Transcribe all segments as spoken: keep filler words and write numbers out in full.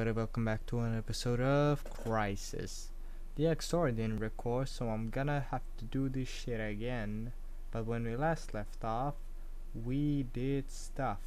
everybody, welcome back to an episode of Crisis. The X R didn't record, so I'm gonna have to do this shit again. But when we last left off, we did stuff.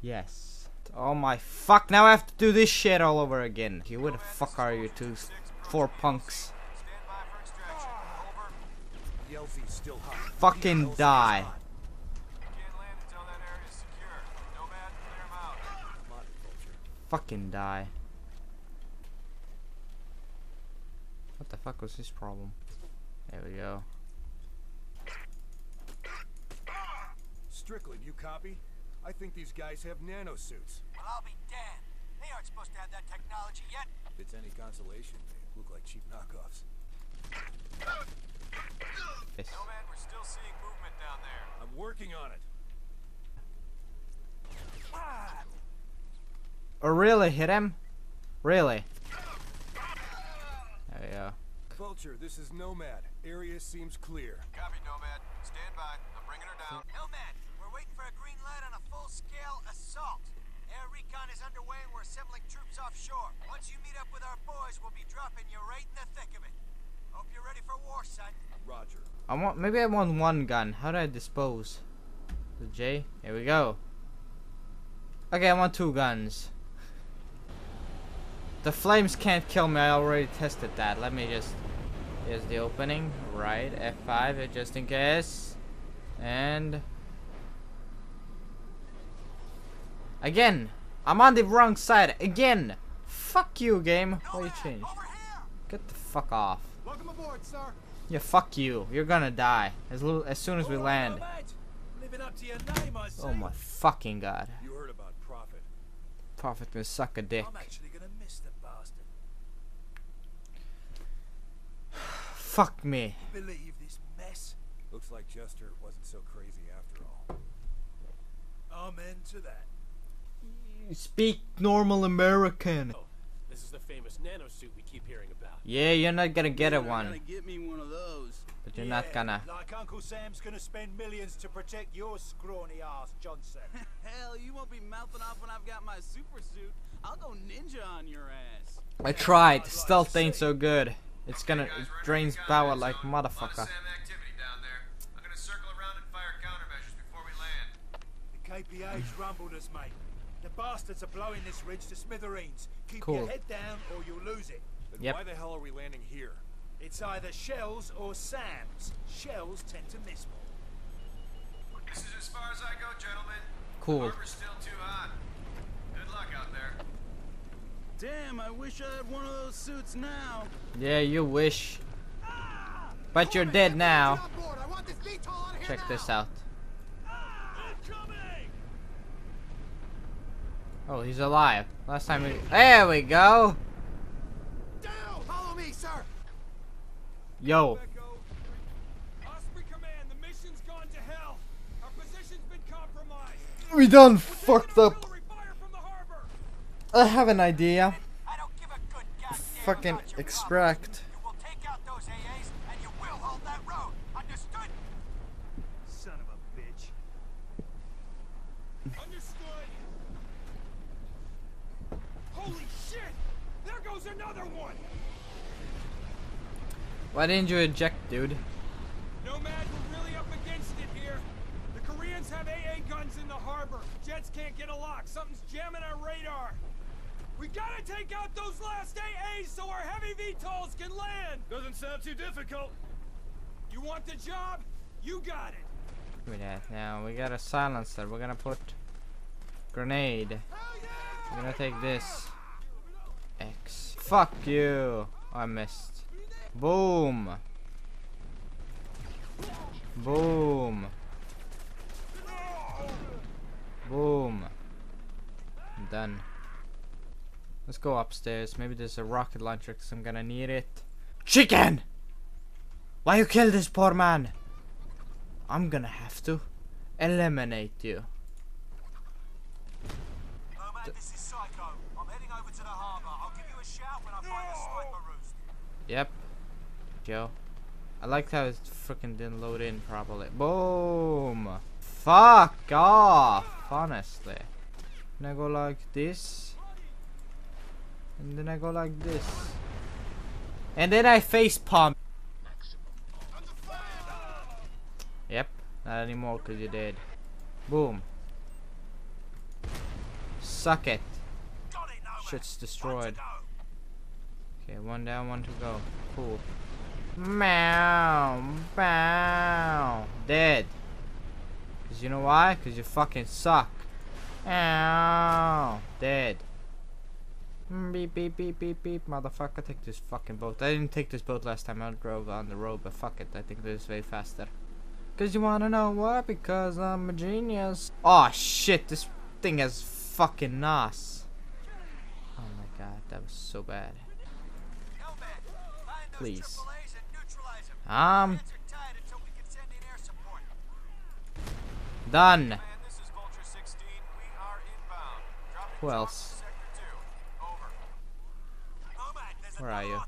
Yes. Oh my fuck, now I have to do this shit all over again. Okay, where the fuck are you two four punks? Fucking die. Fucking die. What the fuck was this problem? There we go. Strickland, you copy? I think these guys have nanosuits. Well, I'll be damned. They aren't supposed to have that technology yet. If it's any consolation, they look like cheap knockoffs. This. Nomad, we're still seeing movement down there. I'm working on it. Ah! Oh, really? Hit him? Really? There we go. Vulture, this is Nomad. Area seems clear. Copy, Nomad. Stand by. I'm bringing her down. Nomad, we're waiting for a green light on a full-scale assault. Air recon is underway and we're assembling troops offshore. Once you meet up with our boys, we'll be dropping you right in the thick of it. Hope you're ready for war, son. Roger. I want. Maybe I want one gun. How do I dispose? The J? Here we go. Okay, I want two guns. The flames can't kill me, I already tested that. Let me just... Here's the opening. Right, F five, just in case. And... Again! I'm on the wrong side, again! Fuck you, game! What you changed? Get the fuck off. Welcome aboard, sir. Yeah, fuck you. You're gonna die. As, little, as soon as we land. Oh my fucking god. You heard about Prophet. Prophet will suck a dick. Fuck me. Believe this mess. Looks like Jester wasn't so crazy after all. Amen to that. Speak normal American. Oh, this is the famous nanosuit we keep hearing about. Yeah, you're not gonna get it one. Gonna get me one of those. But you're yeah, not gonna. Like Uncle Sam's gonna spend millions to protect your scrawny ass, Johnson. Hell, you won't be mouthing off when I've got my super suit. I'll go ninja on your ass. I tried. Stealth ain't so good. It's gonna okay, guys, it drains power like motherfucker. I'm gonna circle around and fire countermeasures before we land. The K P A's rumbled us, mate. The bastards are blowing this ridge to smithereens. Keep cool. your head down or you'll lose it. Then yep. Why the hell are we landing here? It's either shells or SAMs. Shells tend to miss more. This is as far as I go, gentlemen. Cool. The harbor's still too hot. Good luck out there. Damn, I wish I had one of those suits now. Yeah, you wish. But you're dead now. Check this out. Oh, he's alive. Last time we... There we go! Yo. We done fucked up. I have an idea. I don't give a good goddamn fucking about your extract. You will take out those A As and you will hold that road. Understood? Son of a bitch. Understood. Holy shit! There goes another one. Why didn't you eject, dude? Nomad, we're really up against it here. The Koreans have A A guns in the harbor. Jets can't get a lock. Something's jamming our radar. We gotta take out those last A As so our heavy V TOLs can land! Doesn't sound too difficult. You want the job? You got it. Look at that. Now we got a silencer. We're gonna put grenade. We're gonna take this. X. Fuck you! Oh, I missed. Boom! Boom! Boom! I'm done. Let's go upstairs. Maybe there's a rocket launcher because I'm gonna need it. Chicken! Why you kill this poor man? I'm gonna have to eliminate you. Nomad, this is Psycho. I'm heading over to the harbor. I'll give you a shout when I find a sniper roost. Yep. Yo. I liked how it freaking didn't load in properly. Boom! Fuck off! Honestly. I'm gonna go like this. And then I go like this. And then I face palm. Yep, not anymore because you're dead. Boom. Suck it. Shit's destroyed. Okay, one down, one to go. Cool. Meow, meow. Dead. Cause you know why? Cause you fucking suck. Ow. Dead. Beep, beep, beep, beep, beep. Motherfucker, take this fucking boat. I didn't take this boat last time. I drove on the road, but fuck it. I think this is way faster. Cause you wanna know why? Because I'm a genius. Oh shit, this thing has fucking N O S. Oh my god, that was so bad. Please. Um. Done. Who else? Where are you? What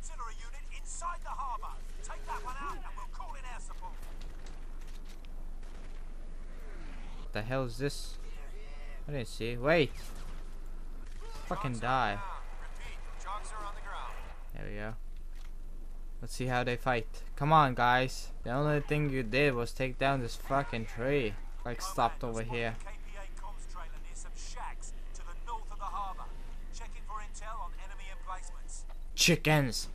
the hell is this? I didn't see. Wait. Fucking die. There we go. Let's see how they fight. Come on, guys. The only thing you did was take down this fucking tree. Like stopped over here. Chickens.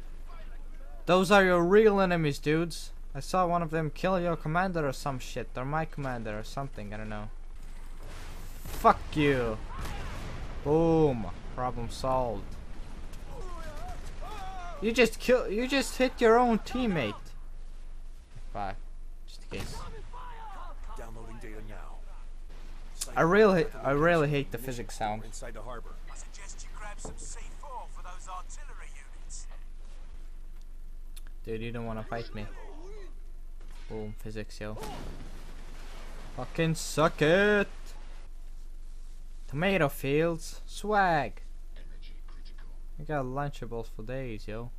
Those are your real enemies, dudes. I saw one of them kill your commander or some shit. They're my commander or something. I don't know. Fuck you. Boom. Problem solved. You just kill. You just hit your own teammate. Bye. Just in case. Downloading data now. I really, I really hate the physics sound. Inside the harbor. I suggest you grab some C four for those artillery units. Dude, you don't want to fight me. Boom, physics, yo. Fucking suck it. Tomato fields, swag. I got lunchables for days, yo.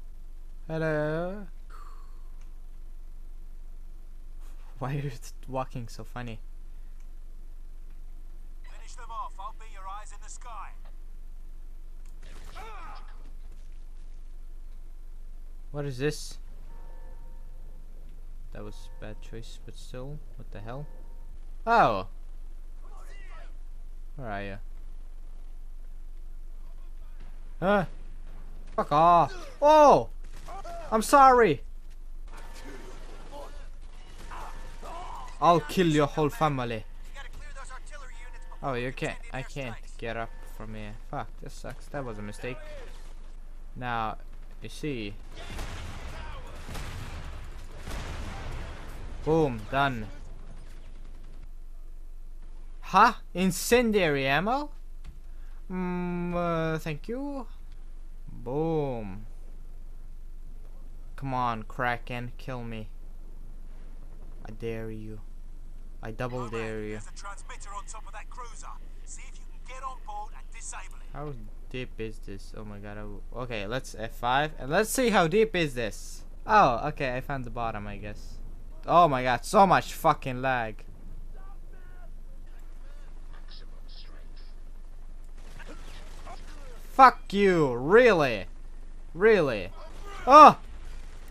Hello. Why are you walking so funny? Finish them off. I'll be your eyes in the sky. What is this? That was a bad choice, but still, what the hell? Oh. Where are you? Huh? Fuck off. Oh! I'm sorry! I'll kill your whole family. Oh, you can't. I can't get up from here. Fuck, this sucks. That was a mistake. Now, you see. Boom, done. Huh? Incendiary ammo? Mm, uh, thank you. Boom. Come on, Kraken, kill me. I dare you. I double dare you. How deep is this? Oh my god. Okay, let's F five and let's see how deep is this. Oh, okay, I found the bottom, I guess. Oh my god, so much fucking lag. Fuck you, really? Really? Oh!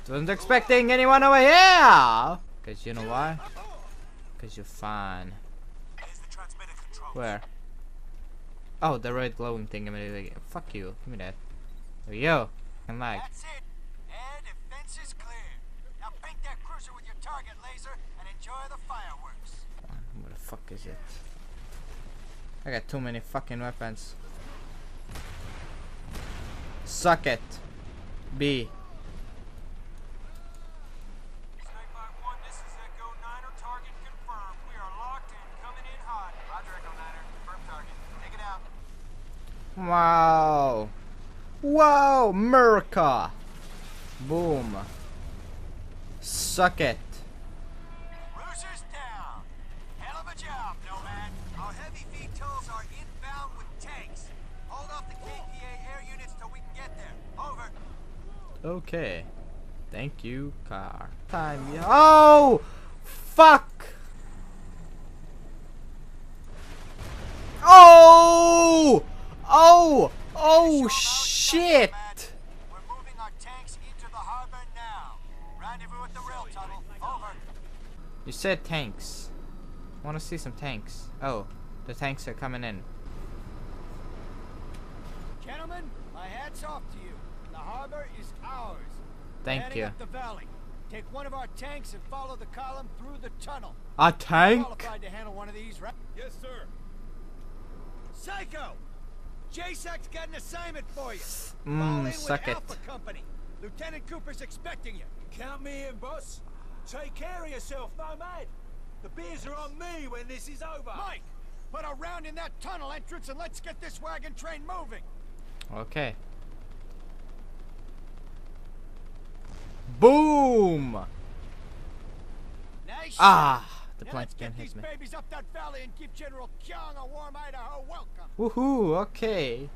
Wasn't expecting anyone over here! Cause you know why? Cause you're fine. Where? Oh, the red glowing thing immediately again. Fuck you, give me that. There we go. And like. That's it. And defense is clear. Now paint that cruiser with your target laser and enjoy the fireworks. What the fuck is it? I got too many fucking weapons. Suck it. B. Wow. Wow, America. Boom. Suck it. Cruisers down. Hell of a job, Nomad. Our heavy V TOLs are inbound with tanks. Hold off the K P A air units till we can get there. Over. Okay. Thank you, car. Time. Oh! Fuck! Oh! Oh! Oh shit! We're moving our tanks into the harbor now. Rendezvous at the rail tunnel. Over. You said tanks. I want to see some tanks. Oh, the tanks are coming in. Gentlemen, my hat's off to you. The harbor is ours. Thank you. Heading up the valley. Take one of our tanks and follow the column through the tunnel. A tank? Qualified to handle one of these, right? Yes, sir. Psycho! J SAC's got an assignment for you. Mm, suck it. Alpha Company. Lieutenant Cooper's expecting you. Count me in, boss. Take care of yourself, Nomad. The beers are on me when this is over. Mike, put a round in that tunnel entrance and let's get this wagon train moving. Okay. Boom! Nice. Ah, the plane's been hit me. Babies up that valley and give General Kyung a warm Idaho welcome. Woohoo! Okay.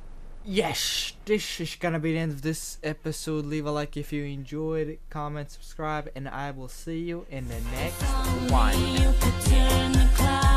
Yes, this is gonna be the end of this episode. Leave a like if you enjoyed, comment, subscribe, and I will see you in the next one.